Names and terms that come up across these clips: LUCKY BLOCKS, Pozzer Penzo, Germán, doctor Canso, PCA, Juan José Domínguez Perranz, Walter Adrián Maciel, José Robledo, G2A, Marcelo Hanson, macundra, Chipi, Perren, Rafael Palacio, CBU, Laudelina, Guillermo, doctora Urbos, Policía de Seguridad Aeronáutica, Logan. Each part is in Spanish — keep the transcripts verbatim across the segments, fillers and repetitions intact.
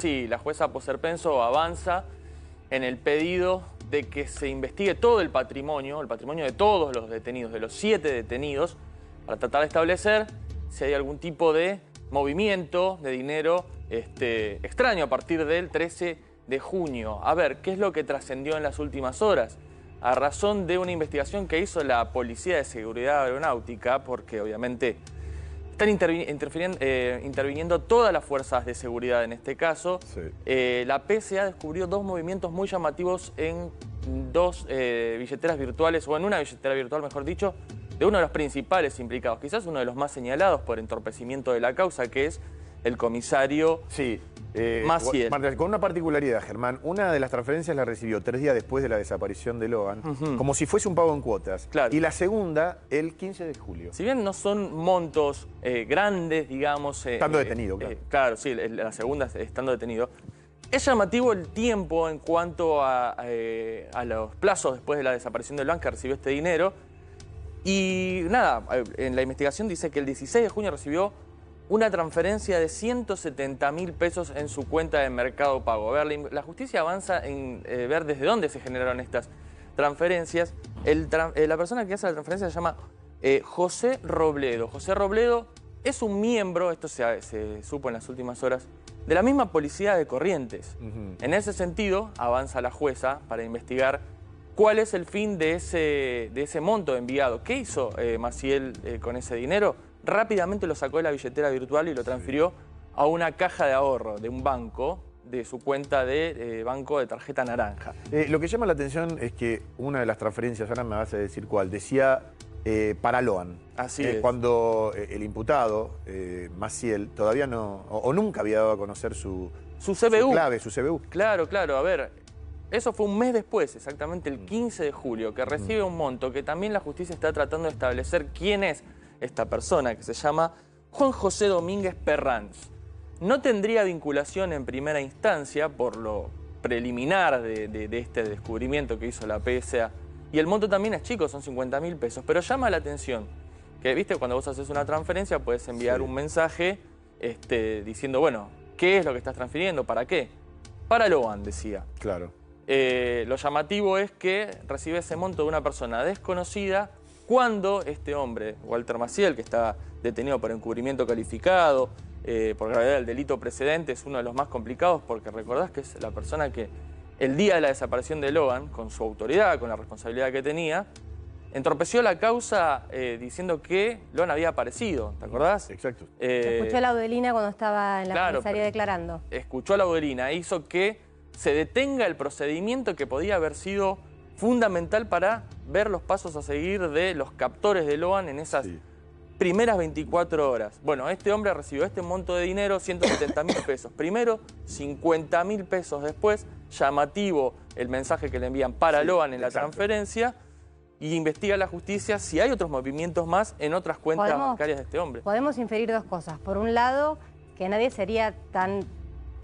Sí, la jueza Pozzer Penzo avanza en el pedido de que se investigue todo el patrimonio, el patrimonio de todos los detenidos, de los siete detenidos, para tratar de establecer si hay algún tipo de movimiento de dinero este, extraño a partir del trece de junio. A ver, ¿qué es lo que trascendió en las últimas horas? A razón de una investigación que hizo la Policía de Seguridad Aeronáutica, porque obviamente están interviniendo, eh, interviniendo todas las fuerzas de seguridad en este caso. Sí. Eh, la P C A descubrió dos movimientos muy llamativos en dos eh, billeteras virtuales, o en una billetera virtual, mejor dicho, de uno de los principales implicados, quizás uno de los más señalados por entorpecimiento de la causa, que es el comisario sí, eh, Maciel. Marta, con una particularidad, Germán, una de las transferencias la recibió tres días después de la desaparición de Logan, uh-huh. como si fuese un pago en cuotas, claro. y la segunda el quince de julio. Si bien no son montos eh, grandes, digamos... Eh, estando eh, detenido, claro. Eh, claro, sí, la segunda estando detenido. Es llamativo el tiempo en cuanto a, eh, a los plazos después de la desaparición de Logan que recibió este dinero. Y nada, en la investigación dice que el dieciséis de junio recibió una transferencia de ciento setenta mil pesos en su cuenta de Mercado Pago. A ver, la justicia avanza en eh, ver desde dónde se generaron estas transferencias. El, eh, la persona que hace la transferencia se llama eh, José Robledo. José Robledo es un miembro, esto se, se supo en las últimas horas, de la misma policía de Corrientes. Uh-huh. En ese sentido, avanza la jueza para investigar cuál es el fin de ese, de ese monto enviado. ¿Qué hizo eh, Maciel eh, con ese dinero? Rápidamente lo sacó de la billetera virtual y lo transfirió sí. a una caja de ahorro de un banco, de su cuenta de eh, banco de tarjeta naranja. Eh, lo que llama la atención es que una de las transferencias, ahora me vas a decir cuál, decía eh, para Logan. Así eh, es. Cuando el imputado, eh, Maciel, todavía no, o, o nunca había dado a conocer su, su, C B U. Su clave, su C B U. Claro, claro, a ver... Eso fue un mes después, exactamente el quince de julio, que recibe un monto que también la justicia está tratando de establecer quién es esta persona, que se llama Juan José Domínguez Perranz. No tendría vinculación en primera instancia por lo preliminar de, de, de este descubrimiento que hizo la P S A. Y el monto también es chico, son cincuenta mil pesos, pero llama la atención que, viste, cuando vos haces una transferencia puedes enviar sí. un mensaje este, diciendo, bueno, ¿qué es lo que estás transfiriendo? ¿Para qué? Para Logan, decía. Claro. Eh, lo llamativo es que recibe ese monto de una persona desconocida cuando este hombre, Walter Maciel, que está detenido por encubrimiento calificado, eh, por gravedad del delito precedente, es uno de los más complicados porque recordás que es la persona que el día de la desaparición de Logan, con su autoridad, con la responsabilidad que tenía, entorpeció la causa eh, diciendo que Logan había aparecido, ¿te acordás? Exacto. Eh, escuchó a Laudelina cuando estaba en la claro, comisaría declarando. Escuchó a Laudelina, hizo que se detenga el procedimiento que podía haber sido fundamental para ver los pasos a seguir de los captores de Logan en esas sí. primeras veinticuatro horas. Bueno, este hombre recibió este monto de dinero, ciento setenta mil pesos. Primero, cincuenta mil pesos después, llamativo el mensaje que le envían para sí, Logan en exacto. la transferencia, y investiga la justicia si hay otros movimientos más en otras cuentas podemos, bancarias de este hombre. Podemos inferir dos cosas. Por un lado, que nadie sería tan...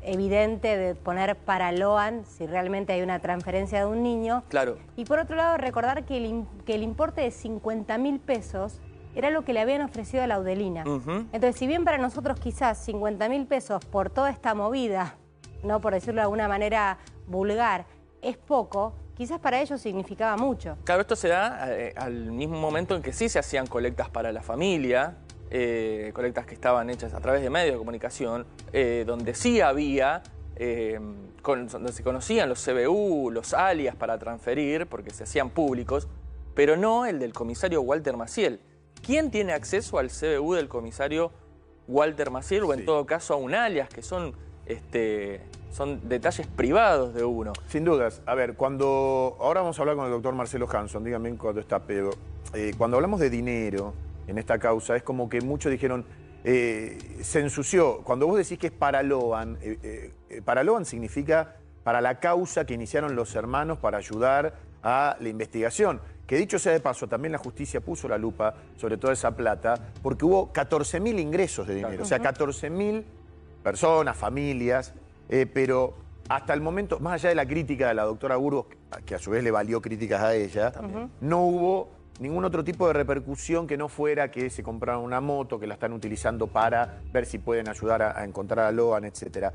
evidente de poner para Logan si realmente hay una transferencia de un niño. Claro. Y por otro lado, recordar que el, que el importe de cincuenta mil pesos era lo que le habían ofrecido a Laudelina. Uh-huh. Entonces, si bien para nosotros quizás cincuenta mil pesos por toda esta movida, no por decirlo de alguna manera vulgar, es poco, quizás para ellos significaba mucho. Claro, esto se da eh, al mismo momento en que sí se hacían colectas para la familia, Eh, colectas que estaban hechas a través de medios de comunicación, eh, donde sí había, eh, con, donde se conocían los C B U, los alias para transferir, porque se hacían públicos, pero no el del comisario Walter Maciel. ¿Quién tiene acceso al C B U del comisario Walter Maciel? O en sí. todo caso a un alias, que son, este, son detalles privados de uno. Sin dudas. A ver, cuando... Ahora vamos a hablar con el doctor Marcelo Hanson, díganme cuando está, pero eh, cuando hablamos de dinero... en esta causa, es como que muchos dijeron, eh, se ensució. Cuando vos decís que es para Logan, eh, eh, para Logan significa para la causa que iniciaron los hermanos para ayudar a la investigación. Que dicho sea de paso, también la justicia puso la lupa sobre toda esa plata, porque hubo catorce mil ingresos de dinero. Claro. O sea, catorce mil personas, familias, eh, pero hasta el momento, más allá de la crítica de la doctora Urbos, que a su vez le valió críticas a ella, también. No hubo... ningún otro tipo de repercusión que no fuera que se compraron una moto, que la están utilizando para ver si pueden ayudar a, a encontrar a Logan, etcétera.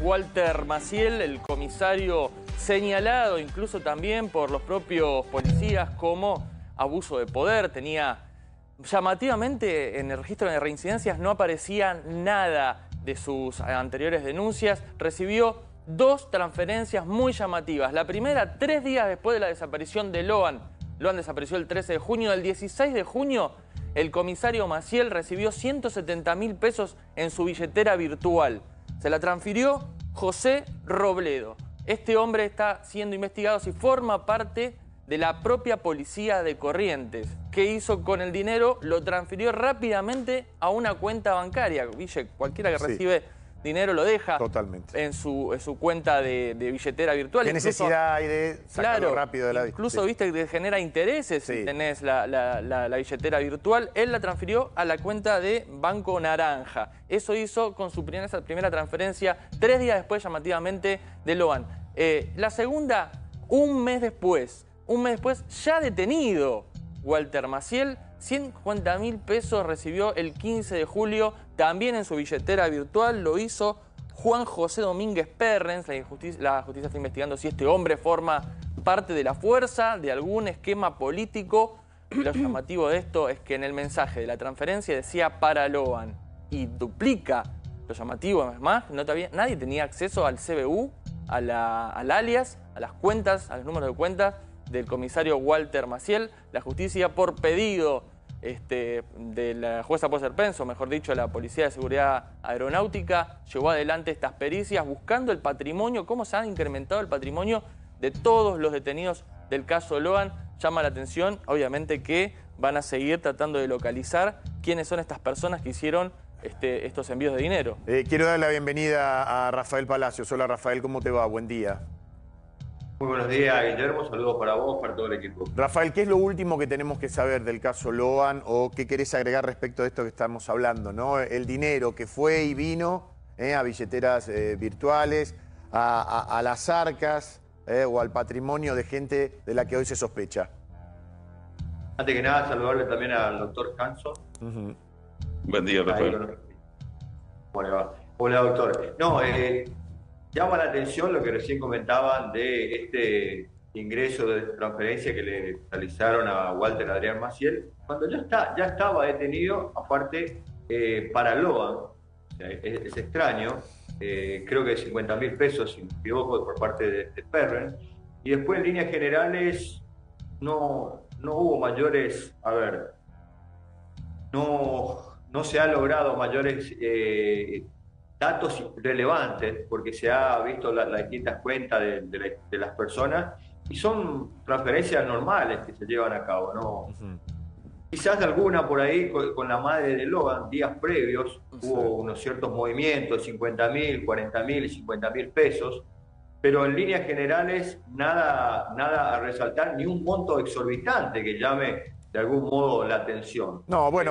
Walter Maciel, el comisario señalado incluso también por los propios policías como abuso de poder, tenía llamativamente en el registro de reincidencias no aparecía nada de sus anteriores denuncias, recibió dos transferencias muy llamativas. La primera, tres días después de la desaparición de Logan. Logan desapareció el trece de junio. El dieciséis de junio, el comisario Maciel recibió ciento setenta mil pesos en su billetera virtual. Se la transfirió José Robledo. Este hombre está siendo investigado si forma parte de la propia policía de Corrientes. ¿Qué hizo con el dinero? Lo transfirió rápidamente a una cuenta bancaria. Ville, cualquiera que recibe... Sí. Dinero lo deja totalmente en su, en su cuenta de, de billetera virtual. ¿Qué incluso, necesidad hay de sacarlo claro, rápido de la billetera? Incluso, sí. viste, que genera intereses sí. si tenés la, la, la, la billetera virtual. Él la transfirió a la cuenta de Banco Naranja. Eso hizo con su primera, esa primera transferencia, tres días después, llamativamente, de Logan. Eh, la segunda, un mes después. Un mes después, ya detenido Walter Maciel, ciento cincuenta mil pesos recibió el quince de julio, también en su billetera virtual, lo hizo Juan José Domínguez Perranz. La justicia, la justicia está investigando si este hombre forma parte de la fuerza, de algún esquema político. Lo llamativo de esto es que en el mensaje de la transferencia decía para Logan y duplica. Lo llamativo es más, no había, nadie tenía acceso al C B U, a la, al alias, a las cuentas, a los números de cuentas del comisario Walter Maciel. La justicia, por pedido este, de la jueza Pozzer Penzo, mejor dicho, la Policía de Seguridad Aeronáutica, llevó adelante estas pericias buscando el patrimonio, cómo se ha incrementado el patrimonio de todos los detenidos del caso Logan. Llama la atención, obviamente, que van a seguir tratando de localizar quiénes son estas personas que hicieron este, estos envíos de dinero. Eh, quiero dar la bienvenida a Rafael Palacio. Hola, Rafael, ¿cómo te va? Buen día. Muy buenos días, Guillermo. Saludos para vos, para todo el equipo. Rafael, ¿qué es lo último que tenemos que saber del caso Logan o qué querés agregar respecto de esto que estamos hablando, ¿no? El dinero que fue y vino eh, a billeteras eh, virtuales, a, a, a las arcas eh, o al patrimonio de gente de la que hoy se sospecha. Antes que nada, saludarle también al doctor Canso. Uh-huh. Buen día, Rafael. ¿Cómo le va? Hola, doctor. No, eh... llama la atención lo que recién comentaban de este ingreso de transferencia que le realizaron a Walter Adrián Maciel, cuando ya, está, ya estaba detenido, aparte, eh, para Logan. O sea, es, es extraño, eh, creo que cincuenta mil pesos, si me equivoco, por parte de, de Perren. Y después, en líneas generales, no, no hubo mayores, a ver, no, no se han logrado mayores... Eh, datos relevantes, porque se ha visto la, las distintas cuentas de, de, la, de las personas y son transferencias normales que se llevan a cabo, ¿no? Uh-huh. Quizás alguna por ahí con, con la madre de Logan, días previos, uh-huh. hubo unos ciertos movimientos, cincuenta mil, cuarenta mil, cincuenta mil pesos, pero en líneas generales nada, nada a resaltar, ni un monto exorbitante que llame de algún modo la atención. No, bueno.